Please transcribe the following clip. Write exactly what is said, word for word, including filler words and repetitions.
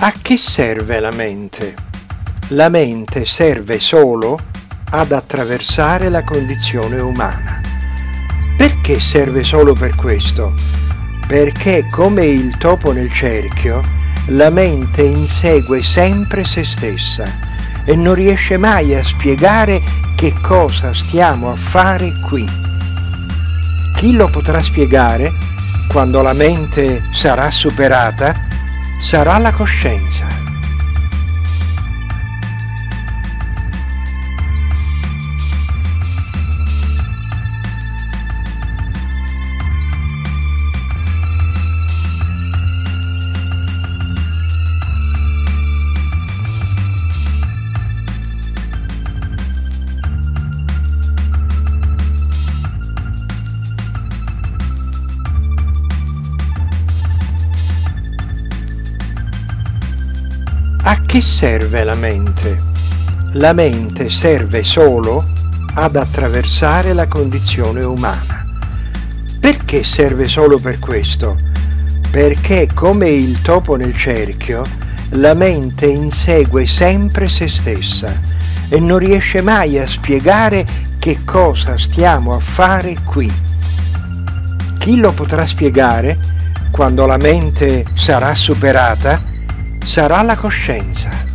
A che serve la mente? La mente serve solo ad attraversare la condizione umana. Perché serve solo per questo? Perché, come il topo nel cerchio, la mente insegue sempre se stessa e non riesce mai a spiegare che cosa stiamo a fare qui. Chi lo potrà spiegare, quando la mente sarà superata, sarà la coscienza. A che serve la mente? La mente serve solo ad attraversare la condizione umana. Perché serve solo per questo? Perché, come il topo nel cerchio, la mente insegue sempre se stessa e non riesce mai a spiegare che cosa stiamo a fare qui. Chi lo potrà spiegare, quando la mente sarà superata, sarà la coscienza.